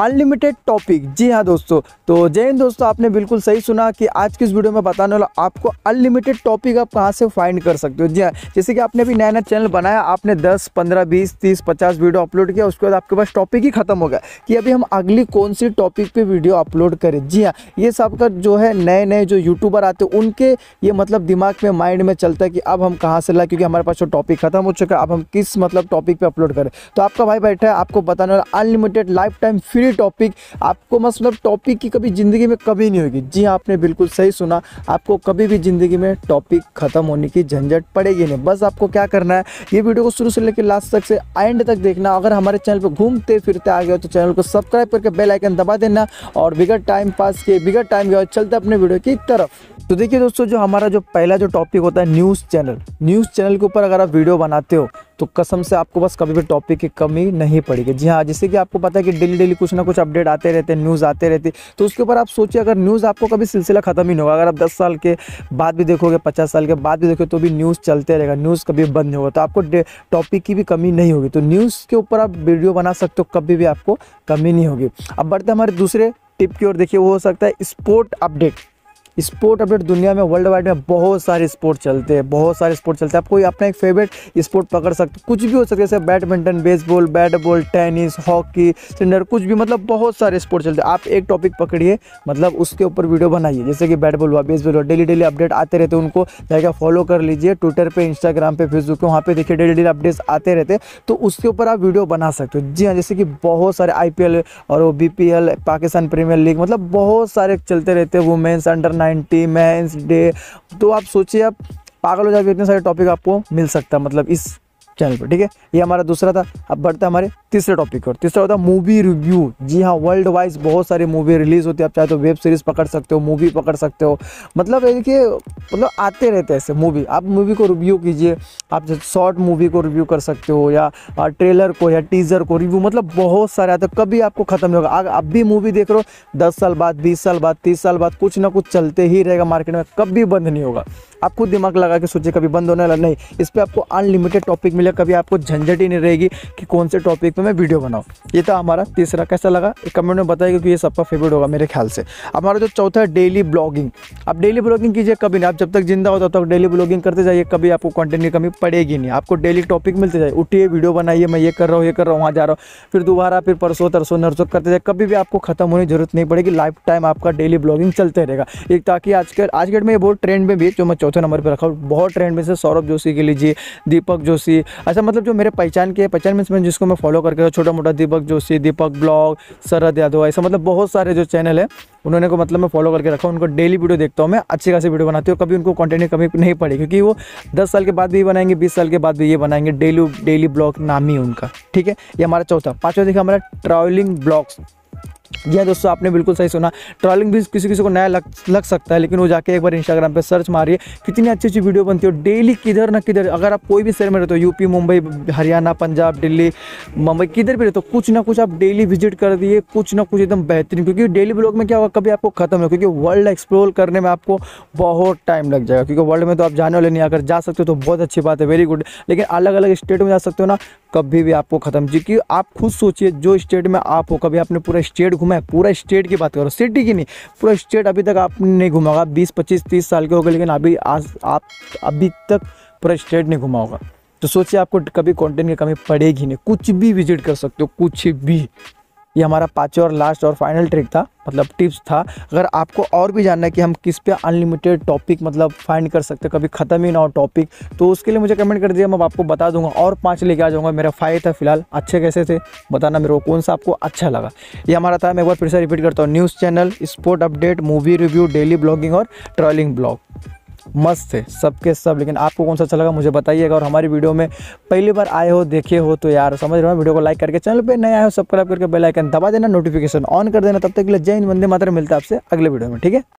Unlimited topic. जी हाँ दोस्तों, तो जय हिंद दोस्तों, आपने बिल्कुल सही सुना कि आज की इस वीडियो में बताने वाला आपको अनलिमिटेड टॉपिक आप कहाँ से फाइंड कर सकते हो। जी हाँ, जैसे कि आपने भी नया नया चैनल बनाया, आपने 10, 15, 20, 30, 50 वीडियो अपलोड किया, उसके बाद आपके पास टॉपिक ही खत्म हो गया कि अभी हम अगली कौन सी टॉपिक पर वीडियो अपलोड करें। जी हाँ, ये सब का जो है नए नए जो यूट्यूबर आते हैं उनके ये मतलब दिमाग में, माइंड में चलता है कि अब हम कहाँ से लाए, क्योंकि हमारे पास जो टॉपिक खत्म हो चुका है, अब हम किस मतलब टॉपिक पर अपलोड करें। तो आपका भाई बैठा है, आपको बताने वाला unlimited life time free topic. आपको मतलब टॉपिक की कभी ज़िंदगी में कभी नहीं होगी। जी आपने बिल्कुल सही सुना, आपको कभी भी ज़िंदगी में टॉपिक ख़त्म होने की झंझट पड़ेगी नहीं। बस आपको क्या करना है, ये वीडियो को शुरू से लेकर लास्ट तक से एंड तक देखना। अगर हमारे चैनल पर घूमते फिरते आ गए हो तो चैनल को सब्सक्राइब करके बेल आइकन दबा देना, और बिगर टाइम पास किए बिगर टाइम गए चलते अपने वीडियो की तरफ। तो देखिए दोस्तों, जो हमारा जो पहला जो टॉपिक होता है न्यूज़ चैनल के ऊपर अगर आप वीडियो बनाते हो तो कसम से आपको बस कभी भी टॉपिक की कमी नहीं पड़ेगी। जी हाँ, जैसे कि आपको पता है कि डेली कुछ ना कुछ अपडेट आते रहते हैं, न्यूज़ आते रहती, तो उसके ऊपर आप सोचिए, अगर न्यूज़ आपको कभी सिलसिला ख़त्म ही नहीं होगा। अगर आप 10 साल के बाद भी देखोगे, 50 साल के बाद भी देखोगे, तो भी न्यूज़ चलते रहेगा, न्यूज़ कभी बंद नहीं होगा। तो आपको टॉपिक की भी कमी नहीं होगी। तो न्यूज़ के ऊपर आप वीडियो बना सकते हो, कभी भी आपको कमी नहीं होगी। अब बढ़ते हमारे दूसरे टिप की ओर। देखिए, वो हो सकता है स्पोर्ट अपडेट। दुनिया में, वर्ल्ड वाइड में बहुत सारे स्पोर्ट चलते हैं। आप कोई अपना एक फेवरेट स्पोर्ट पकड़ सकते, कुछ भी हो सकता है, जैसे बैडमिंटन, बेसबॉल, टेनिस, हॉकी, सिंडर, कुछ भी, मतलब बहुत सारे स्पोर्ट चलते हैं। आप एक टॉपिक पकड़िए, मतलब उसके ऊपर वीडियो बनाइए। जैसे कि बैटबॉल हुआ, बेसबॉल हुआ, डेली अपडेट आते रहते, उनको जाएगा फॉलो कर लीजिए ट्विटर पर, इंस्टाग्राम पर, फेसबुक पर, वहाँ पर देखिए डेली अपडेट्स आते रहते, तो उसके ऊपर आप वीडियो बना सकते हो। जी हाँ, जैसे कि बहुत सारे IPL और BPL, पाकिस्तान प्रीमियर लीग, मतलब बहुत सारे चलते रहते हैं, वुमेन्स, अंडर 90, मेंस डे। तो आप सोचिए, आप पागल हो जाएंगे, इतने सारे टॉपिक आपको मिल सकता है मतलब इस चैनल पर। ठीक है, ये हमारा दूसरा था। अब बढ़ते हैं हमारे तीसरे टॉपिक पर। तीसरा होता है मूवी रिव्यू। जी हाँ, वर्ल्ड वाइज बहुत सारी मूवी रिलीज़ होती है। आप चाहे तो वेब सीरीज़ पकड़ सकते हो, मूवी पकड़ सकते हो, मतलब देखिए, मतलब आते रहते हैं ऐसे मूवी, आप मूवी को रिव्यू कीजिए। आप शॉर्ट मूवी को रिव्यू कर सकते हो, या ट्रेलर को या टीज़र को रिव्यू, मतलब बहुत सारे आते, कभी आपको ख़त्म नहीं होगा। आप भी मूवी देख रहे हो, 10 साल बाद, 20 साल बाद, 30 साल बाद, कुछ ना कुछ चलते ही रहेगा मार्केट में, कभी बंद नहीं होगा। आप खुद दिमाग लगा के सोचिए, कभी बंद होने वाला नहीं। इस पर आपको अनलिमिटेड टॉपिक मिलेगा, कभी आपको झंझट ही नहीं रहेगी कि कौन से टॉपिक पे मैं वीडियो बनाऊँ। ये था हमारा तीसरा। कैसा लगा कमेंट में बताइए, क्योंकि ये सबका फेवरेट होगा मेरे ख्याल से। हमारा जो चौथा है डेली ब्लॉगिंग। आप डेली ब्लॉगिंग कीजिए, कभी नहीं, आप जब तक जिंदा हो तब तक डेली ब्लॉगिंग करते जाइए, कभी आपको कंटेंट की कमी पड़ेगी नहीं। आपको डेली टॉपिक मिलते जाए, उठिए, वीडियो बनाइए, मैं ये कर रहा हूँ, वहाँ जा रहा हूँ, फिर दोबारा, फिर परसों, तरसों, नरसों करते जाए, कभी भी आपको खत्म होने की जरूरत नहीं पड़ेगी। लाइफ टाइम आपका डेली ब्लॉगिंग चलते रहेगा। एक ताकि आज के डेट में बहुत ट्रेंड में भी है, जो मैं चौथे नंबर पर रखा हूँ, बहुत ट्रेंड में से सौरभ जोशी के लीजिए, दीपक जोशी, अच्छा मतलब जो मेरे पहचान में से जिसको मैं फॉलो करके छोटा मोटा, दीपक जोशी, दीपक ब्लॉग, शरद यादव, ऐसा मतलब बहुत सारे जो चैनल है उन्होंने को मतलब मैं फॉलो करके रखा हूँ। उनको डेली वीडियो देखता हूँ मैं, अच्छी खासी वीडियो बनाती हूँ, कभी उनको कंटेंट की कमी नहीं पड़ेगी, क्योंकि वो 10 साल के बाद भी बनाएंगे, 20 साल के बाद भी ये बनाएंगे, डेली ब्लॉग नाम ही उनका। ठीक है, ये हमारा चौथा। पाँचवा देखिए हमारा ट्रैवलिंग ब्लॉग्स। जी हाँ दोस्तों, आपने बिल्कुल सही सुना, ट्रैवलिंग भी किसी को नया लग सकता है, लेकिन वो जाके एक बार इंस्टाग्राम पे सर्च मारिए, कितनी अच्छी अच्छी वीडियो बनती है डेली, किधर ना किधर। अगर आप कोई भी शहर में रहते हो, यूपी, मुंबई, हरियाणा, पंजाब, दिल्ली, मुंबई, किधर भी रहते हो, कुछ ना कुछ आप डेली विजिट कर दिए, कुछ ना कुछ एकदम बेहतरीन। क्योंकि डेली ब्लॉग में क्या होगा, कभी आपको खत्म हो, क्योंकि वर्ल्ड एक्सप्लोर करने में आपको बहुत टाइम लग जाएगा, क्योंकि वर्ल्ड में तो आप जाने वाले नहीं। अगर जा सकते हो तो बहुत अच्छी बात है, वेरी गुड, लेकिन अलग अलग स्टेट में जा सकते हो ना, कभी भी आपको खत्म। क्योंकि आप खुद सोचिए, जो स्टेट में आप हो, कभी आपने पूरा स्टेट घूमा है? पूरा स्टेट की बात करो, सिटी की नहीं, पूरा स्टेट अभी तक आपने नहीं घूमा होगा। 20, 25, 30 साल के हो गए, लेकिन आप अभी तक पूरा स्टेट नहीं घूमा होगा। तो सोचिए, आपको कभी कंटेंट की कमी पड़ेगी नहीं, कुछ भी विजिट कर सकते हो, कुछ भी। ये हमारा पाँचवा और लास्ट और फाइनल ट्रिक था, मतलब टिप्स था। अगर आपको और भी जानना है कि हम किस पे अनलिमिटेड टॉपिक मतलब फाइंड कर सकते हैं, कभी ख़त्म ही ना हो टॉपिक, तो उसके लिए मुझे कमेंट कर दीजिए, मैं आपको बता दूंगा, और 5 लेके आ जाऊँगा। मेरा 5 था फिलहाल, अच्छे कैसे थे बताना मेरे को, कौन सा आपको अच्छा लगा। ये हमारा था, मैं एक बार फिर से रिपीट करता हूँ, news channel, sport update, movie review, daily blogging और ट्रैवलिंग ब्लॉग। मस्त है सबके सब, लेकिन आपको कौन सा अच्छा लगा मुझे बताइएगा। और हमारी वीडियो में पहली बार आए हो, देखे हो, तो यार समझ रहे हो, वीडियो को लाइक करके, चैनल पे नए आए हो सब्सक्राइब करके बेल आइकन दबा देना, नोटिफिकेशन ऑन कर देना। तब तक के लिए जय हिंद, वंदे मातरम। मिलता है आपसे अगले वीडियो में, ठीक है।